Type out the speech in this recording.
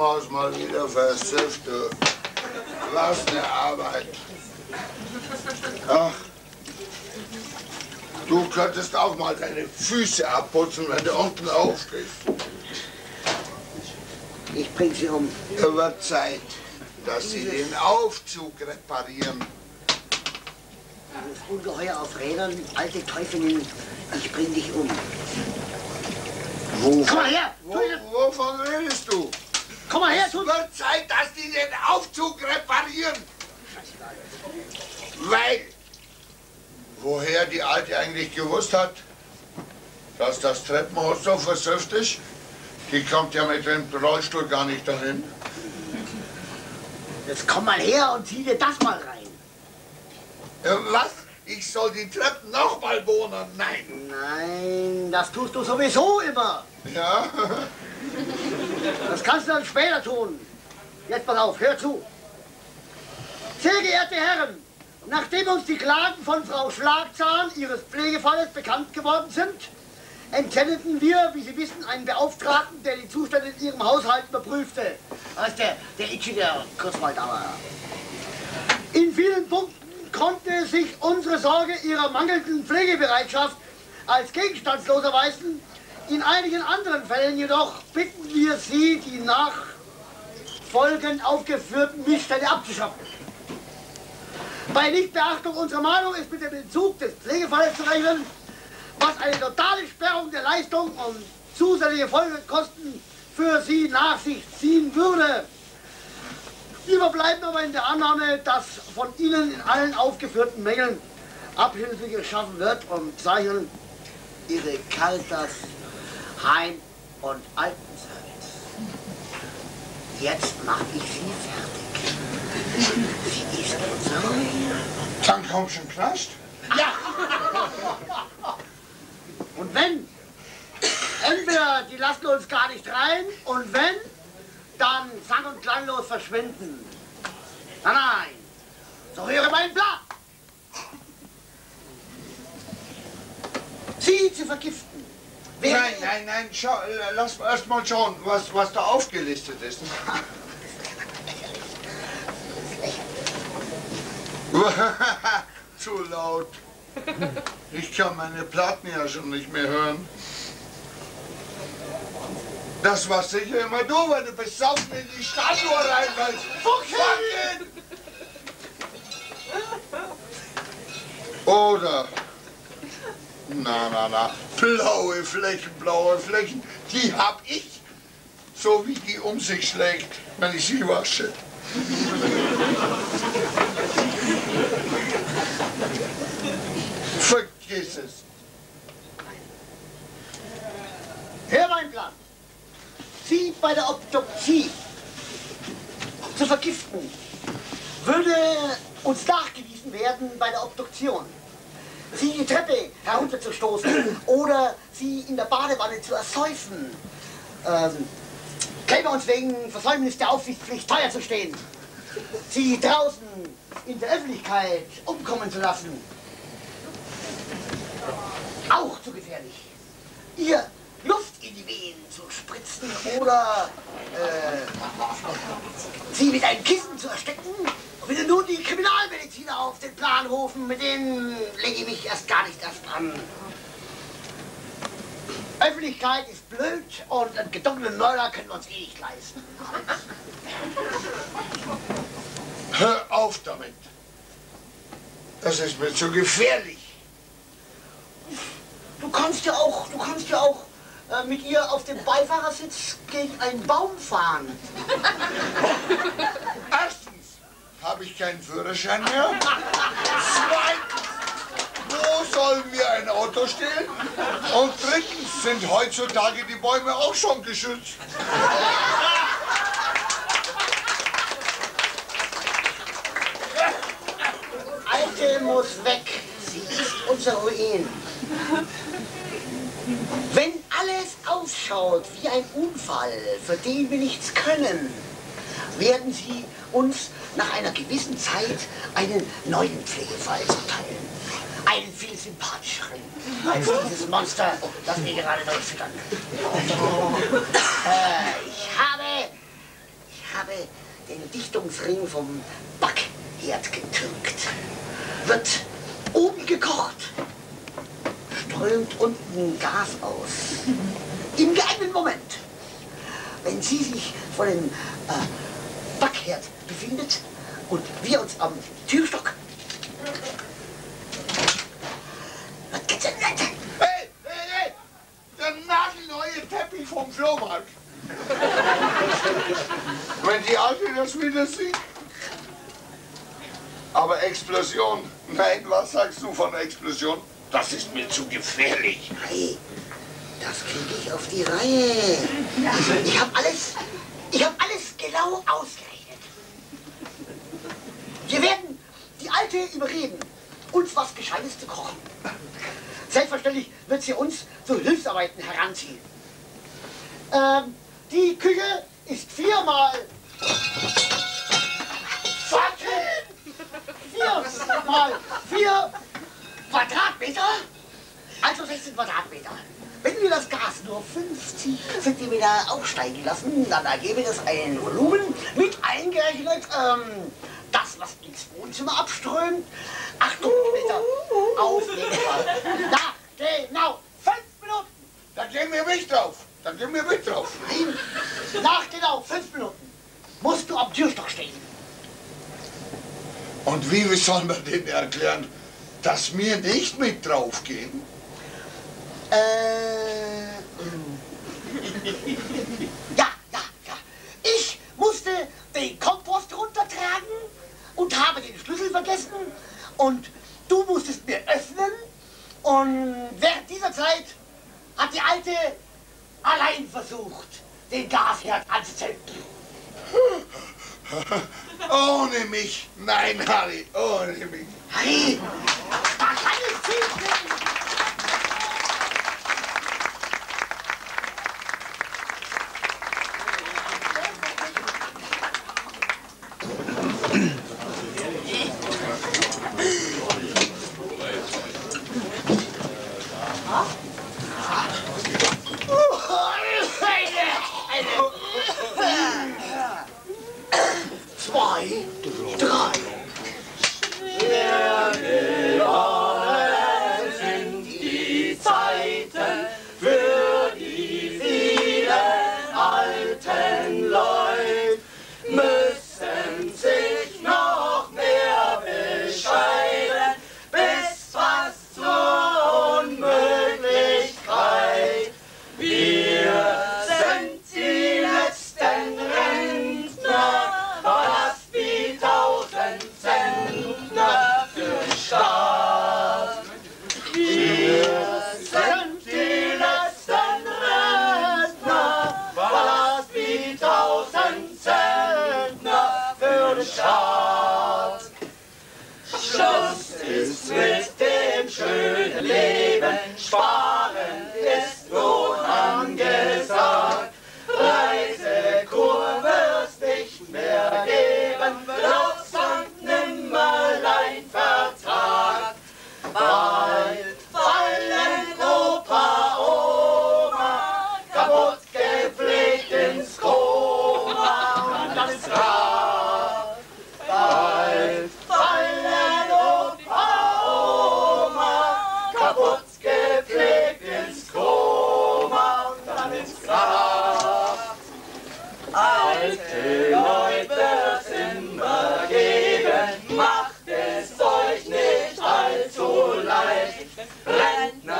Krankenhaus mal wieder versüftet. Was eine Arbeit. Ach, du könntest auch mal deine Füße abputzen, wenn du unten aufstehst. Ich bring sie um. Es wird Zeit, dass sie den Aufzug reparieren. Das Ungeheuer auf Rädern, alte Teufelin, ich bring dich um. Komm mal her! Wovon redest du? Komm mal her! Es wird Zeit, dass die den Aufzug reparieren. Weil, woher die Alte eigentlich gewusst hat, dass das Treppenhaus so versüfft ist, die kommt ja mit dem Rollstuhl gar nicht dahin. Jetzt komm mal her und zieh dir das mal rein. Was? Ich soll die Treppen nochmal bohnen? Nein. Nein, das tust du sowieso immer. Ja? Das kannst du dann später tun. Jetzt mal auf, hör zu. Sehr geehrte Herren, nachdem uns die Klagen von Frau Schlagzahn, ihres Pflegefalles, bekannt geworden sind, entsendeten wir, wie Sie wissen, einen Beauftragten, der die Zustände in Ihrem Haushalt überprüfte. Das ist der Itchi, der Kurzwald, aber... In vielen Punkten konnte sich unsere Sorge ihrer mangelnden Pflegebereitschaft als gegenstandslos erweisen. In einigen anderen Fällen jedoch bitten wir Sie, die nachfolgend aufgeführten Missstände abzuschaffen. Bei Nichtbeachtung unserer Meinung ist mit dem Entzug des Pflegefalles zu rechnen, was eine totale Sperrung der Leistung und zusätzliche Folgekosten für Sie nach sich ziehen würde. Wir bleiben aber in der Annahme, dass von Ihnen in allen aufgeführten Mängeln Abhilfe geschaffen wird und zeichnen Ihre Caritas, Heim- und Altenservice. Jetzt mache ich Sie fertig. Sie ist unsere. Dann kommst du in den Knast? Ja! Und wenn? Entweder die lassen uns gar nicht rein und wenn? Dann sang- und klanglos verschwinden. Nein, nein, so höre mein Plan. Sie zu vergiften. Nein, nein, nein, lass erst mal schauen, was da aufgelistet ist. Zu laut. Ich kann meine Platten ja schon nicht mehr hören. Das warst sicher immer du, wenn du besoffen in die Stadtluhr reinfällst. Fuck it! Oder... Na. Blaue Flächen. Die hab ich. So wie die um sich schlägt, wenn ich sie wasche. Vergiss es. Hör mein Plan. Sie bei der Obduktion zu vergiften, würde uns nachgewiesen werden bei der Obduktion. Sie die Treppe herunterzustoßen oder sie in der Badewanne zu ersäufen. Käme uns wegen Versäumnis der Aufsichtspflicht teuer zu stehen. Sie draußen in der Öffentlichkeit umkommen zu lassen. Auch zu gefährlich. Ihr Luft in die Venen zu spritzen oder sie mit einem Kissen zu erstecken, bitte nun die Kriminalmediziner auf den Plan rufen, mit denen lege ich mich erst gar nicht an. Öffentlichkeit ist blöd und einen gedunkenen Mörder können wir uns eh nicht leisten. Hör auf damit! Das ist mir zu gefährlich! Du kannst ja auch mit ihr auf dem Beifahrersitz gegen einen Baum fahren. Erstens habe ich keinen Führerschein mehr. Zweitens, wo soll mir ein Auto stehen? Und drittens sind heutzutage die Bäume auch schon geschützt. Alte muss weg. Sie ist unser Ruin. Wenn alles ausschaut wie ein Unfall, für den wir nichts können, werden Sie uns nach einer gewissen Zeit einen neuen Pflegefall zuteilen. Einen viel sympathischeren als dieses Monster, das wir gerade durchfüttern. Ich habe habe den Dichtungsring vom Backherd getürkt. Wird oben gekocht, strömt unten Gas aus. Im geeigneten Moment, wenn sie sich vor dem Backherd befindet und wir uns am Türstock. Was geht's denn? Hey! Der nagelneue Teppich vom Flohmarkt. Wenn die Alte das wieder sieht. Aber Explosion, nein, was sagst du von Explosion? Das ist mir zu gefährlich. Hey, das kriege ich auf die Reihe. Ich habe alles genau ausgerechnet. Wir werden die Alte überreden, uns was Gescheites zu kochen. Selbstverständlich wird sie uns zu Hilfsarbeiten heranziehen. Die Küche ist 4 mal 4 Quadratmeter, also 16 Quadratmeter. Wenn wir das Gas nur 50 cm aufsteigen lassen, dann ergebe das ein Volumen mit eingerechnet, das, was ins Wohnzimmer abströmt, 8 Kubikmeter auf jeden Fall. Da, genau, 5 Minuten. Dann gehen wir mit drauf. Nein, nach genau 5 Minuten musst du am Türstock stehen. Und wie soll man denen erklären, dass wir nicht mit drauf gehen? Ja. Ich musste den Kompost runtertragen und habe den Schlüssel vergessen. Und du musstest mir öffnen. Und während dieser Zeit hat die Alte allein versucht, den Gasherd anzuzünden. Ohne mich. Nein, Harry, ohne mich. Harry, da kann ich viel bringen. Rentner.